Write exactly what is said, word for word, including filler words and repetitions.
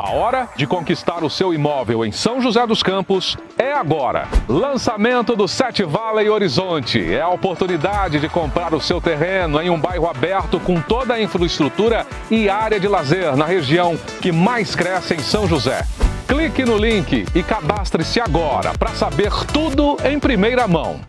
A hora de conquistar o seu imóvel em São José dos Campos é agora. Lançamento do SetValley Horizonte. É a oportunidade de comprar o seu terreno em um bairro aberto com toda a infraestrutura e área de lazer na região que mais cresce em São José. Clique no link e cadastre-se agora para saber tudo em primeira mão.